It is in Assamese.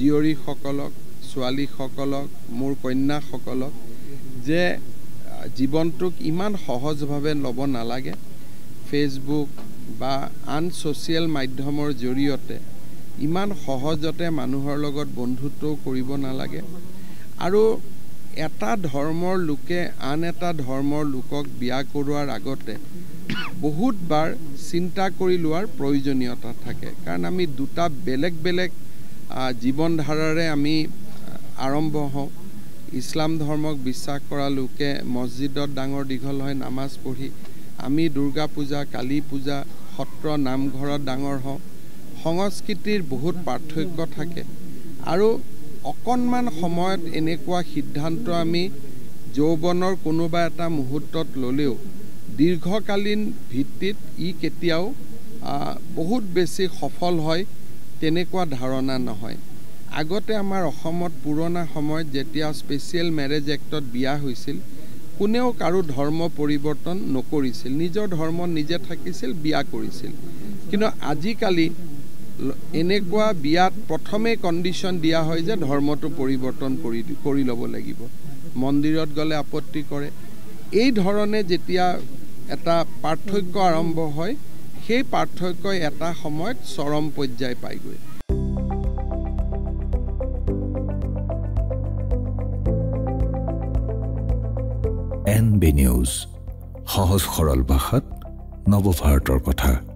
Jori Hokolock, Swali Hokolock, Murkoina Hokoloc, Je Jibontuk, Iman Hohozbabe Lobon Alage, Facebook, বা আন সোশ্যাল মাধ্যমৰ জৰিয়তে ইমান সহজতে মানুহৰ লগত বন্ধুত্ব কৰিব নালাগে আৰু এটা ধৰ্মৰ লোকে আন এটা ধৰ্মৰ লোকক বিয়া কৰোৱাৰ আগতে বহুতবাৰ চিন্তা কৰি লোৱাৰ প্ৰয়োজনীয়তা থাকে কাৰণ আমি দুটা বেলেগ বেলেগ জীৱন ধাৰাৰে আমি আৰম্ভ হওঁ ইছলাম ধৰ্মক বিশ্বাস কৰা লোকে মছজিদত ডাঙৰ দীঘল হয় নামাজ পঢ়ি আমি দুৰ্গা পূজা কালী পূজা সত্ৰ নামঘৰত ডাঙৰ হ সংস্কৃতিৰ বহুত পাৰ্থক্য থাকে আৰু অকনমান সময়ত এনেকুৱা সিদ্ধান্ত আমি যৌবনৰ কোনোবা এটা মুহূৰ্তত ললেও দীৰ্ঘকালীন ভিত্তিত ই কেতিয়াও বহুত বেছি সফল হয় তেনেকুৱা ধাৰণা নহয় আগতে আমাৰ অসমত পুৰণা সময়ত যেতিয়া স্পেশিয়েল মেৰেজ এক্টত বিয়া হৈছিল কোনেও কাৰো ধৰ্ম পৰিৱৰ্তন নকৰিছিল নিজৰ ধৰ্ম নিজে থাকিছিল বিয়া কৰিছিল কিন্তু আজি কালি এনেকুৱা বিয়াত প্ৰথমে কন্ডিশন দিয়া হয় যে ধৰ্মটো পৰিৱৰ্তন কৰি লব লাগিব মন্দিৰত গলে আপত্তি কৰে এই ধৰণে যেতিয়া এটা পাৰ্থক্য আৰম্ভ হয় সেই পাৰ্থক্য এটা সময়ত চৰম পৰ্যায় পাইগৈ NB News, Hohos Khorol Bahat, Novo Fartor Kotha.